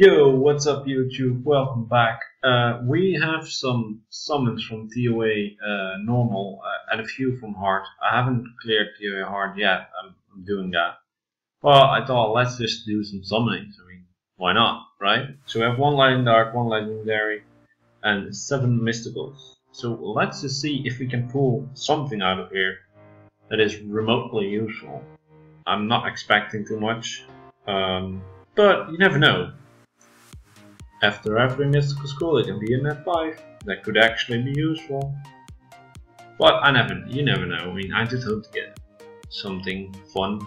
Yo, what's up YouTube? Welcome back. We have some summons from TOA normal and a few from Heart. I haven't cleared TOA Heart yet. I'm doing that. Well, I thought let's just do some summonings. I mean, why not, right? So we have one Light in Dark, one Legendary, and 7 Mysticals. So let's just see if we can pull something out of here that is remotely useful. I'm not expecting too much, but you never know. After every mystical school, it can be a net 5 that could actually be useful. But you never know. I mean, I just hope to get something fun.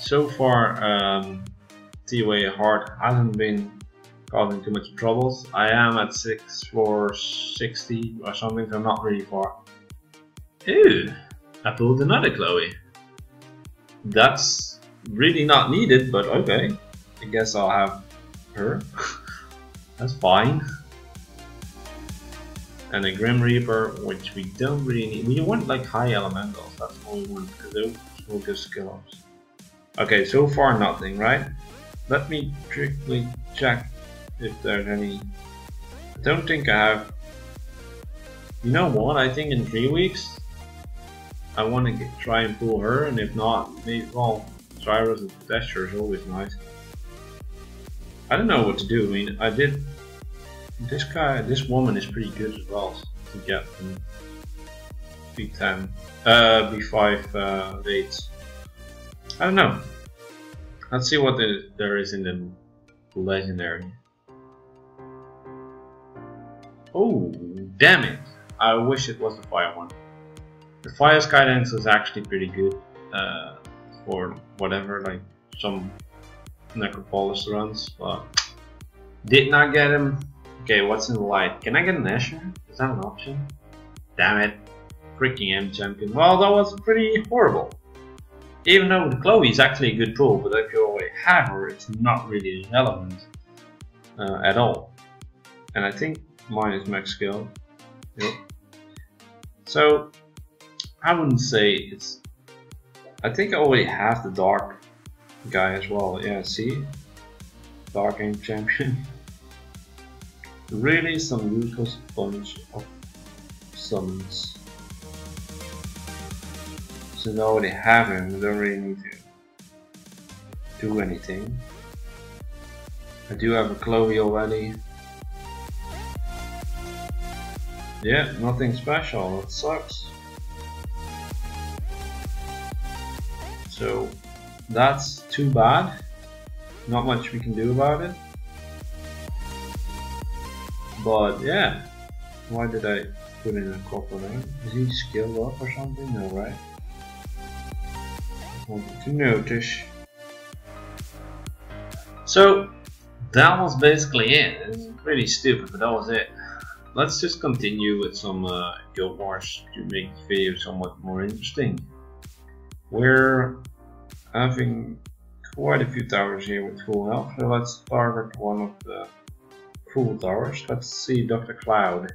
So far, T-Way Heart hasn't been causing too much troubles. I am at 6460 or something, so I'm not really far. Ew! I pulled another Chloe. That's really not needed, but okay, I guess I'll have her. That's fine. And a Grim Reaper, which we don't really need. We want like high elementals, that's all we want, because those will give skill ups. Okay, so far nothing, right? Let me quickly check if there's any. I don't think I have. You know what, I think in 3 weeks I want to try and pull her, and if not, maybe, well, Zyros and Asher is always nice. I don't know what to do. I mean, I did. This woman is pretty good as well to get from B10, B5 rates. I don't know. Let's see what there is in the legendary. Oh, damn it! I wish it was the fire one. The fire Skydance is actually pretty good. Or whatever, like some necropolis runs, but did not get him. Okay, what's in the light? Can I get an Asher? Is that an option? Damn it. Freaking M champion. Well, that was pretty horrible. Even though Chloe is actually a good pull, but if you already have her, it's not really relevant at all. And I think mine is max skill. Yep. So, I wouldn't say it's. I think I already have the dark guy as well, yeah, see? Dark Aim Champion. Really some useless bunch of summons. So I already have him, I don't really need to do anything. I do have a Chloe already. Yeah, nothing special, that sucks. So that's too bad, not much we can do about it, but yeah, why did I put in a Copper there? Is he skilled up or something? No, right? I wanted to notice. So that was basically it. It's pretty stupid, but that was it. Let's just continue with some Guildwars to make the video somewhat more interesting. We're having quite a few towers here with full health, so let's target one of the full towers. Let's see Dr. Cloud.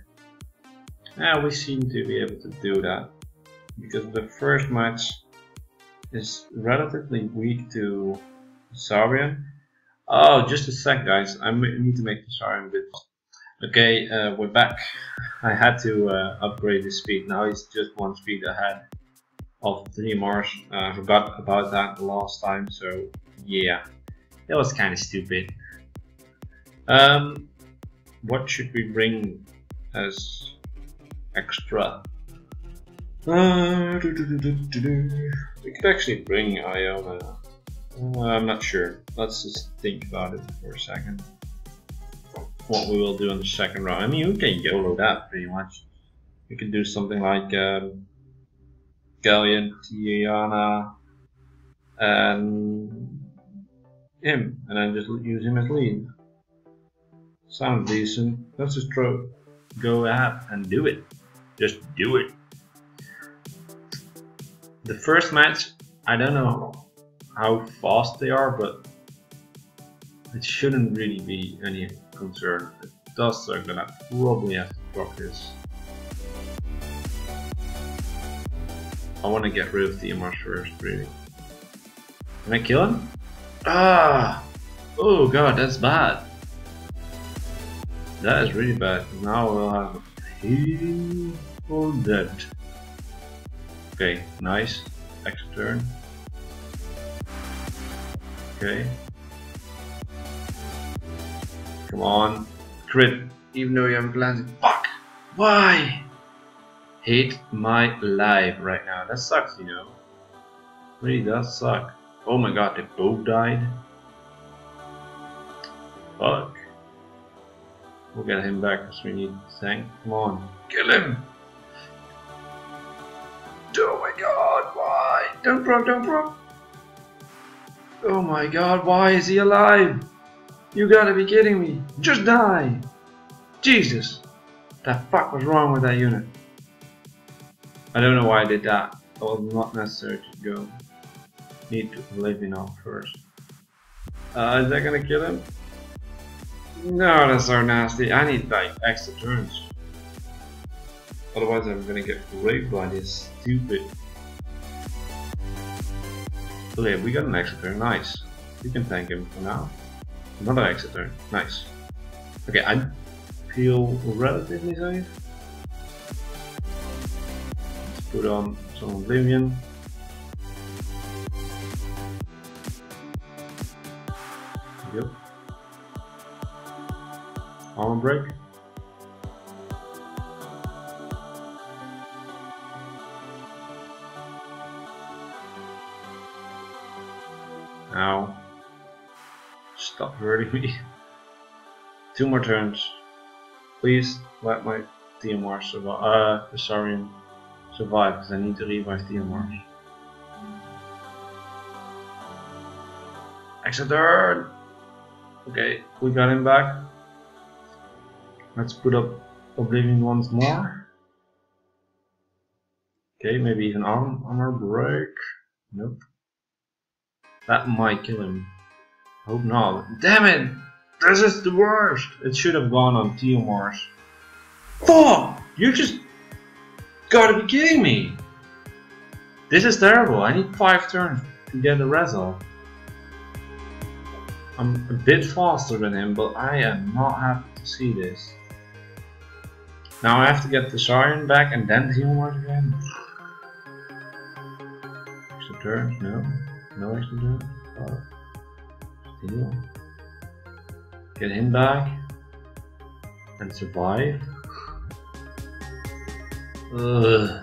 Now we seem to be able to do that, because the first match is relatively weak to Saurian. Oh, just a sec guys, I need to make the Saurian bit. Okay, we're back. I had to upgrade his speed, now he's just 1 speed ahead of Theomars. I forgot about that last time, so yeah, that was kind of stupid. What should we bring as extra? We could actually bring Iona. I'm not sure. Let's just think about it for a second. What we will do in the second round. I mean, we can YOLO that pretty much. We can do something like Gallion, Tiana, and him, and then just use him as lead. Sounds decent. Let's just go ahead and do it. Just do it. The first match, I don't know how fast they are, but it shouldn't really be any concern. It does suck that I probably have to drop this. I want to get rid of the Amarsherst, really. Can I kill him? Ah! Oh god, that's bad. That is really bad. Now we'll have people dead. Okay, nice. Extra turn. Okay. Come on. Crit. Even though you haven't landed. Fuck! Why? Hate my life right now. That sucks, you know. Really does suck. Oh my god, they both died. Fuck. We'll get him back because we need tank. Come on. Kill him! Oh my god, why? Don't proc, don't proc! Oh my god, why is he alive? You gotta be kidding me! Just die! Jesus! The fuck was wrong with that unit? I don't know why I did that. It was not necessary to go. Need to live enough first. Is that gonna kill him? No, that's so nasty. I need like extra turns. Otherwise, I'm gonna get raped by this stupid. Okay, we got an extra turn. Nice. We can thank him for now. Another extra turn. Nice. Okay, I feel relatively safe. Put on some Oblivion. Yep. Armor break. Now, stop hurting me. Two more turns. Please let my Theomars survive. The Saurian survive, because I need to revive Theomars. Extra turn! Okay, we got him back. Let's put up Oblivion once more. Okay, maybe even armor break. Nope. That might kill him. Hope not. Damn it! This is the worst! It should have gone on Theomars. Fuck! You just gotta be kidding me! This is terrible. I need 5 turns to get the res off. I'm a bit faster than him, but I am not happy to see this. Now I have to get the Saurian back and then Theomars again. Extra turns? No. No extra turns? Oh. Steal. Get him back. And survive. Ugh,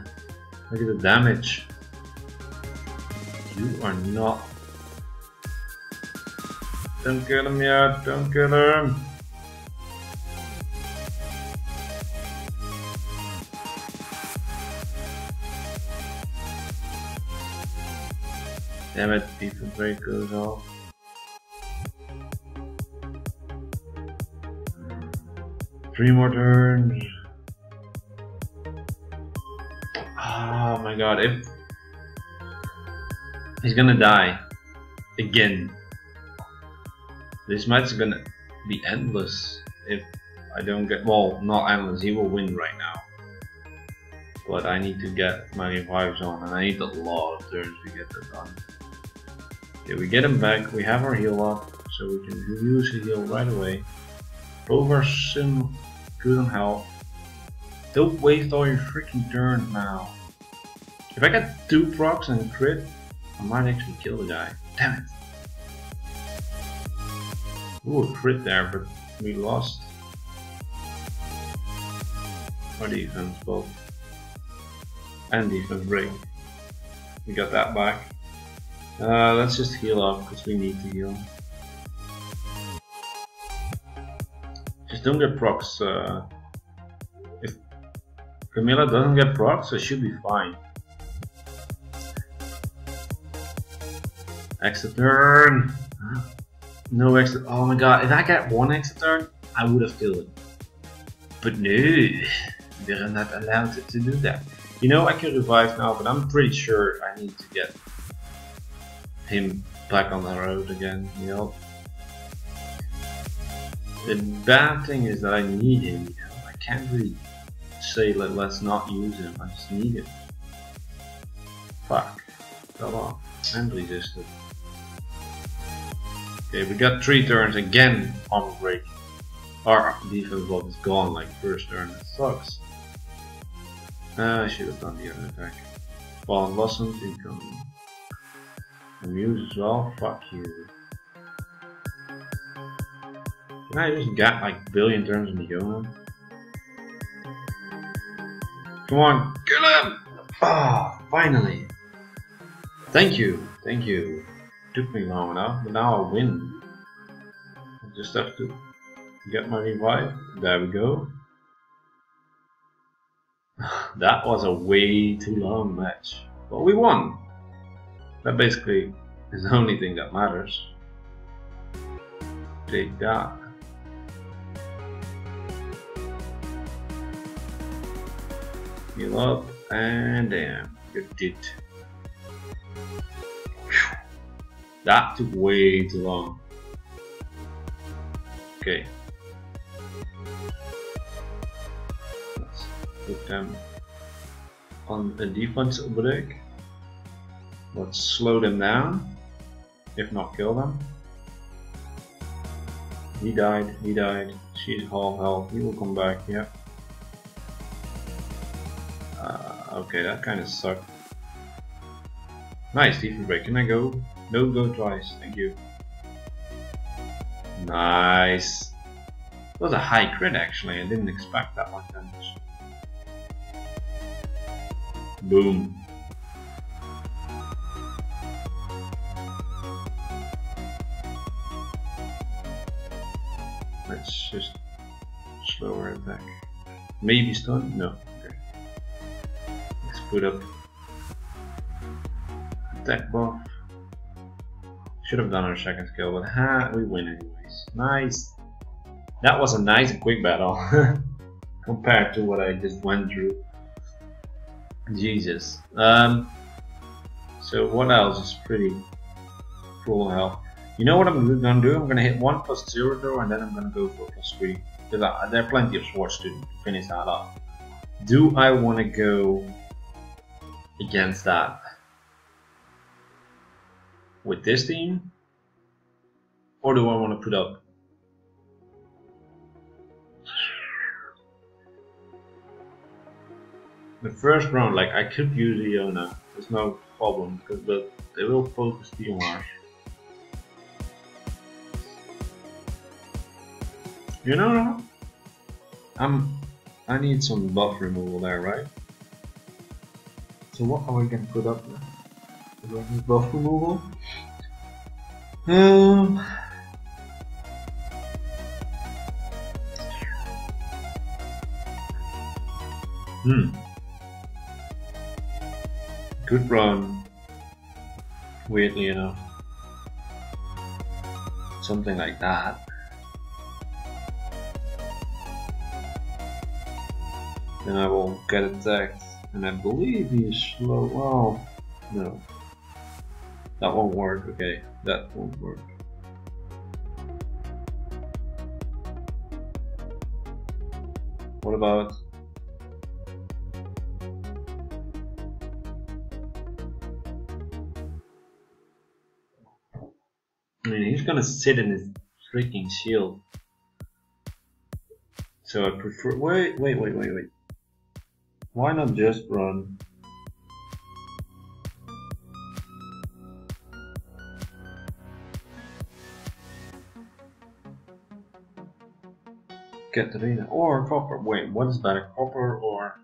look at the damage. You are not. Don't kill him yet, don't kill him. Damn it, defense rate goes off. Three more turns. Oh my god, if he's gonna die again. This match is gonna be endless if I don't get, well, not endless, he will win right now. But I need to get my revives on and I need a lot of turns to get that done. Okay, we get him back, we have our heal up, so we can use the heal right away. Over some good on health. Don't waste all your freaking turns now. If I get 2 procs and a crit, I might actually kill the guy. Damn it! Ooh, a crit there, but we lost. Our defense both. And defense break. We got that back. Let's just heal up, because we need to heal. Just don't get procs. If Camilla doesn't get procs, I should be fine. Extra turn! Huh? No extra. Oh my god, if I get 1 extra turn, I would have killed him. But no, they're not allowed to do that. You know, I can revive now, but I'm pretty sure I need to get him back on the road again, you know. The bad thing is that I need him, you know. I can't really say, like, let's not use him, I just need him. Fuck. Fell off. And resisted. Okay, we got 3 turns again on break. Our defense block is gone like first turn. That sucks. I should have done the other attack. Fallen Blossoms, incoming. Amuse as well, fuck you. Can I just get like a billion turns in the Yona? Come on, kill him! Ah, finally! Thank you, thank you. Took me long enough, but now I win. I just have to get my revive. There we go. That was a way too long match, but we won. That basically is the only thing that matters. Take that. Heal up and damn, you did. That took way too long. Okay. Let's put them on a defense break. Let's slow them down, if not kill them. He died, she's half health, he will come back, yeah. Okay, that kind of sucked. Nice, defense break, can I go? No, go twice, thank you. Nice. That was a high crit actually, I didn't expect that much damage. Boom. Let's just slower attack. Maybe stun? No. Okay. Let's put up attack buff. Should have done our second skill, but ha, we win anyways. Nice. That was a nice and quick battle compared to what I just went through. Jesus. So what else is pretty full health? You know what I'm gonna do? I'm gonna hit 1 + 0 and then I'm gonna go for +3 because there are plenty of swords to finish that up. Do I want to go against that with this team, or do I want to put up? The first round, like I could use Iona, there's no problem because but they will focus Theomars. You know, I need some buff removal there, right? So what are we gonna put up now? Do I need buff removal? Good run. Weirdly enough. Something like that. Then I will get attacked, and I believe he's slow. Well, no, that won't work. Okay, that won't work. What about? I mean, he's gonna sit in his freaking shield. So I prefer. Wait. Why not just run? Katarina or Copper? Wait, what is better, Copper or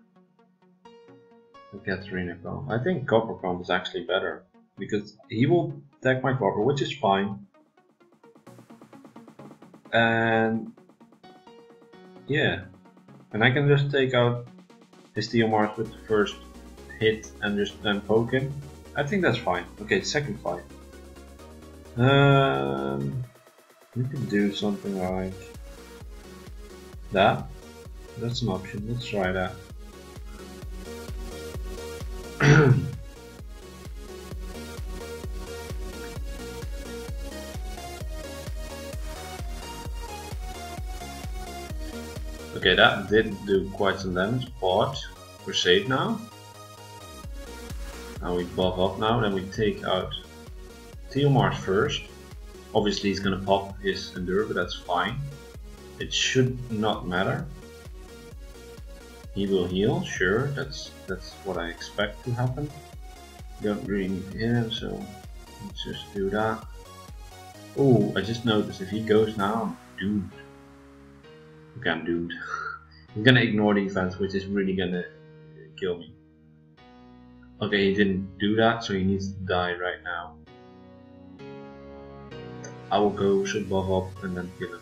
the Katarina comp? I think Copper comp is actually better because he will attack my Copper, which is fine. And yeah, and I can just take out his Theomars with the first hit and just then poke him. I think that's fine. Okay, second fight. We can do something like that. That's an option. Let's try that. Okay, that did do quite some damage, but we're safe now. Now we buff up now, then we take out Theomars first. Obviously he's gonna pop his Endure, but that's fine. It should not matter. He will heal, sure, that's what I expect to happen. Don't really need to hit him, so let's just do that. Oh, I just noticed if he goes now, I'm doomed. Okay, I'm doomed. I'm gonna ignore the events, which is really gonna kill me. Okay, he didn't do that, so he needs to die right now. I will go, should buff up, and then kill him.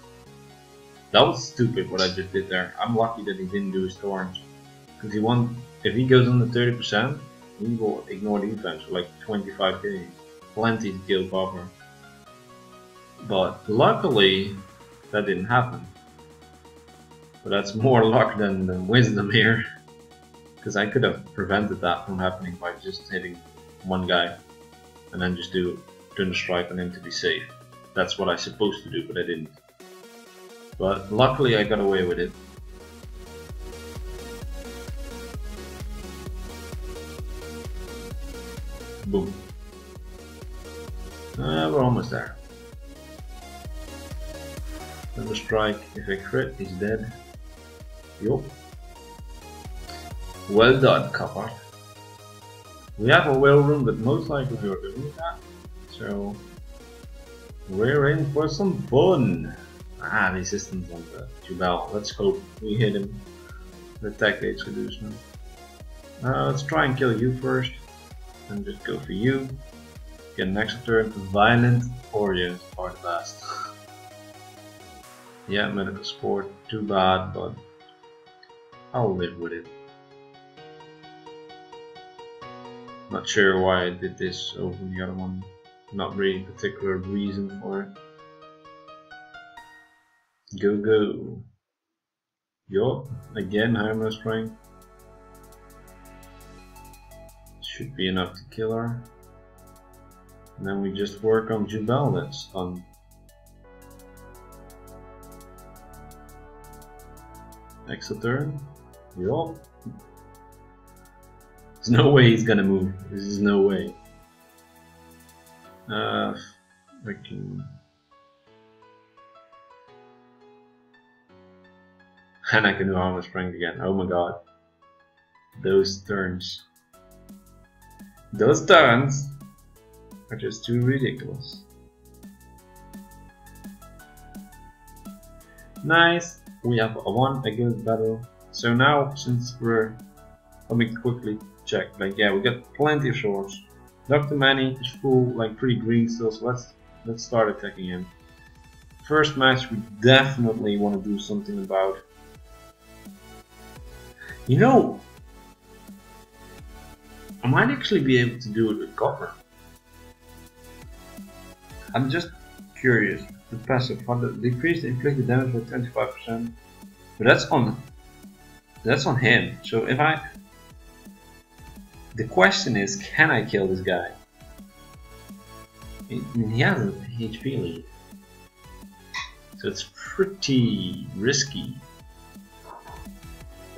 That was stupid what I just did there. I'm lucky that he didn't do his torrents. Because he won, if he goes under 30%, he will ignore the defense for like 25k. Plenty to kill Bobber. But luckily, that didn't happen. But that's more luck than wisdom here. Because I could have prevented that from happening by just hitting one guy. And then just do Thunderstrike on him to be safe. That's what I supposed to do, but I didn't. But luckily I got away with it. Boom. We're almost there. Another strike, if I crit, he's dead. Yup. Well done, Copper. We have a well room, but most likely we're doing that. So we're in for some fun. Ah, resistance on the Jubal. Let's hope we hit him. The attack date's reducement. Let's try and kill you first. And just go for you. Get an extra turn. Violent Orient are the best. Yeah, medical support. Too bad, but I'll live with it. Not sure why I did this over the other one. Not really a particular reason for it. Go go. Yup, again higher strength. Should be enough to kill her. And then we just work on Jubal that's on. Extra turn. Yup. There's no way he's gonna move. This is no way. Freaking. And I can do Harmless Strength again. Oh my god. Those turns. Those turns are just too ridiculous. Nice. We have won a good battle. So now, since we're... Let me quickly check. Like, yeah, we got plenty of swords. Dr. Manny is full, like pretty green still, so let's start attacking him. First match we definitely want to do something about. You know, I might actually be able to do it with Copper. I'm just curious. The passive decrease the inflicted damage by 25%, but that's on him. So if I, the question is, can I kill this guy? He has an HP lead, so it's pretty risky.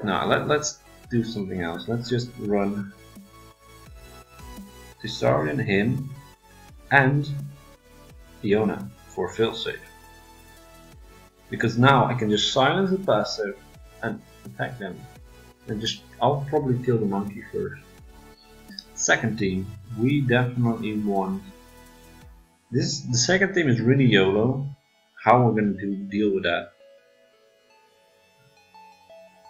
No, let's do something else. Let's just run to Saurian, him, and Fiona for failsafe. Because now I can just silence the passive and attack them. And just, I'll probably kill the monkey first. Second team, we definitely won. This, the second team is really YOLO. How we're gonna deal with that?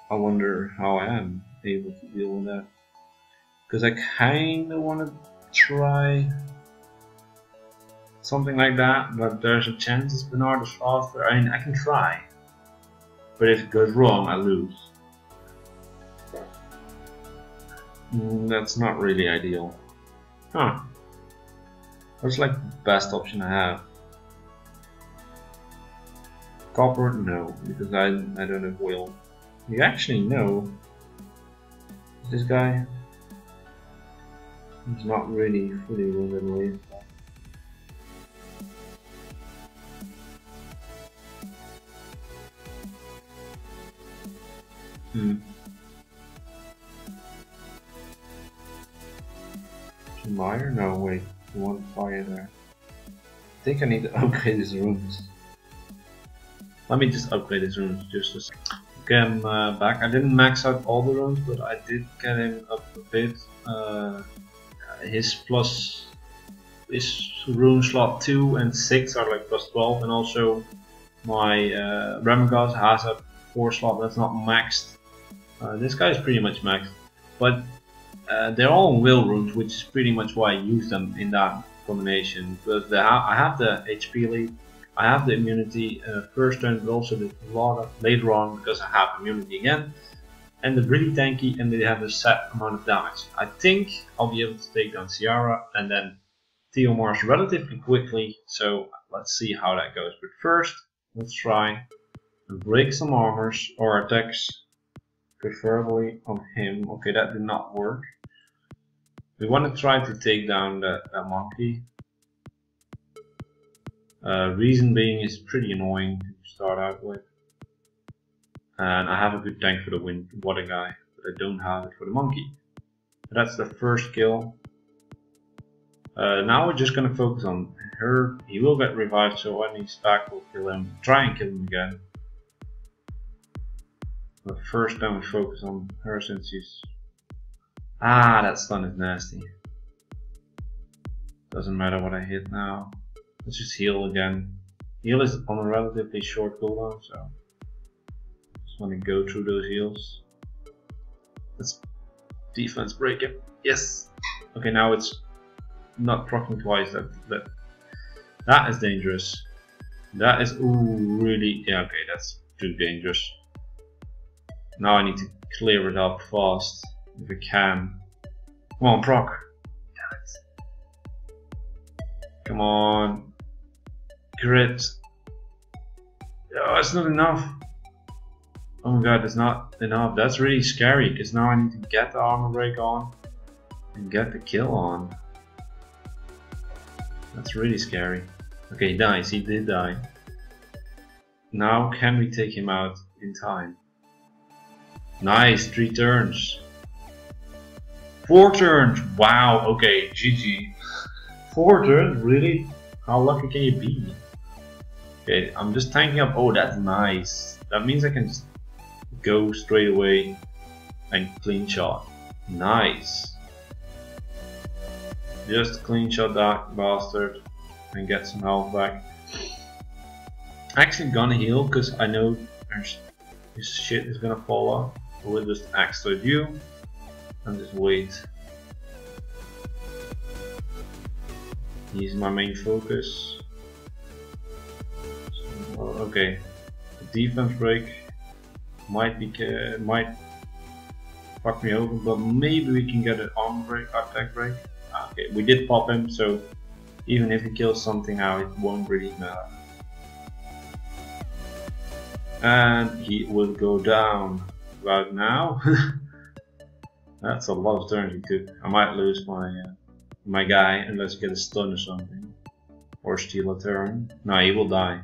I wonder how I am able to deal with that. Because I kinda wanna try something like that, but there's a chance it's Bernard is faster. I mean, I can try. But if it goes wrong, I lose. That's not really ideal. Huh. That's like the best option I have. Copper? No, because I don't have will. You actually know this guy. He's not really fully willing. Liar? No, wait. You want fire there? I think I need to upgrade his rooms. Let me just upgrade his rooms just a second. Okay, I'm back. I didn't max out all the rooms, but I did get him up a bit. His plus... his room slot 2 and 6 are like plus 12, and also my Remigas has a 4 slot that's not maxed. This guy is pretty much maxed, but they're all will rooms, which is pretty much why I use them in that combination, because I have the HP lead, I have the immunity first turn, but also the log later on because I have immunity again, and they're really tanky and they have a set amount of damage. I think I'll be able to take down Ciara and then Theomars relatively quickly, so let's see how that goes. But first, let's try and break some armors or attacks, preferably on him. Okay, that did not work. We want to try to take down that monkey. Reason being is pretty annoying to start out with. And I have a good tank for the wind water guy, but I don't have it for the monkey. That's the first kill. Now we're just gonna focus on her. He will get revived, so when he's back we'll kill him. Try and kill him again. But first then we focus on her since she's... Ah, that stun is nasty. Doesn't matter what I hit now. Let's just heal again. Heal is on a relatively short cooldown, so... just want to go through those heals. Let's defense break him. Yes! Okay, now it's... not proccing twice, that is dangerous. That is really, yeah, okay, that's too dangerous. Now I need to clear it up fast if I can. Come on, proc. Damn it. Come on. Crit. Oh, it's not enough. Oh my god, it's not enough. That's really scary because now I need to get the armor break on and get the kill on. That's really scary. Okay, he dies. He did die. Now can we take him out in time? Nice, 3 turns. 4 turns! Wow, okay, GG. 4 turns? Really? How lucky can you be? Okay, I'm just tanking up. Oh, that's nice. That means I can just go straight away and clean shot. Nice. Just clean shot that bastard and get some health back. Actually gonna heal because I know his shit is gonna fall off. We'll just extra you and just wait. He's my main focus. So, okay, the defense break might fuck me over, but maybe we can get an arm break, attack break. Okay, we did pop him, so even if he kills something out, it won't really matter. And he will go down right now. That's a lot of turns he took. I might lose my my guy unless I get a stun or something, or steal a turn. No, he will die.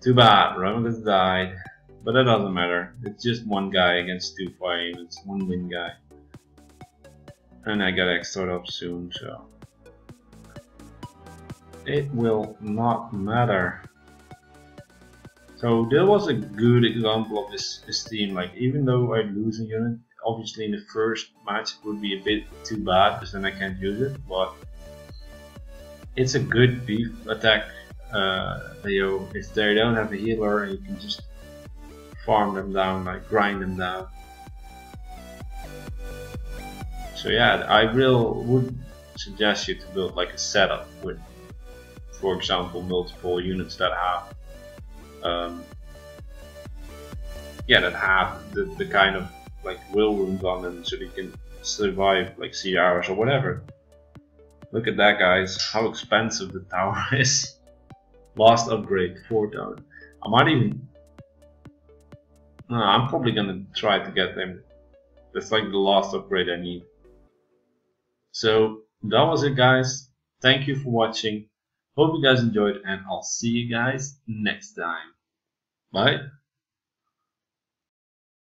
Too bad, Remigas died, but that doesn't matter. It's just one guy against 2 fire units, one win guy. And I got extra up soon, so it will not matter. So there was a good example of this team. Like, even though I lose a unit, obviously in the first match it would be a bit too bad because then I can't use it, but it's a good beef attack. If they don't have a healer, you can just farm them down, like grind them down. So yeah, I would suggest you to build like a setup with, for example, multiple units that have, the kind of like will rooms on them, so they can survive like CRs or whatever. Look at that, guys! How expensive the tower is. Last upgrade, 4 tower. I might even. No, I'm probably gonna try to get them. That's like the last upgrade I need. So that was it, guys. Thank you for watching. Hope you guys enjoyed, and I'll see you guys next time. Bye.